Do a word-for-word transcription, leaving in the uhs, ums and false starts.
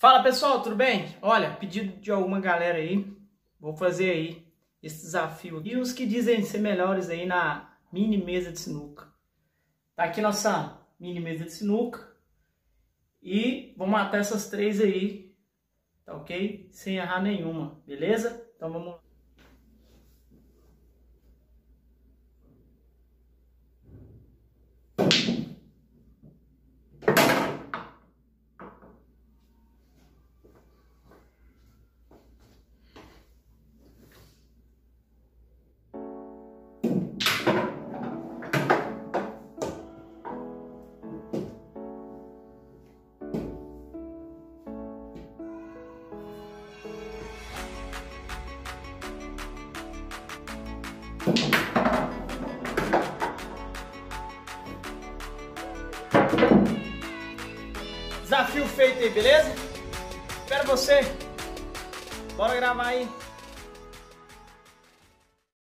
Fala pessoal, tudo bem? Olha, pedido de alguma galera aí, vou fazer aí esse desafio aqui. E os que dizem ser melhores aí na mini mesa de sinuca. Tá aqui nossa mini mesa de sinuca. E vou matar essas três aí, tá ok? Sem errar nenhuma, beleza? Então vamos lá. Desafio feito aí, beleza? Espero você. Bora gravar aí.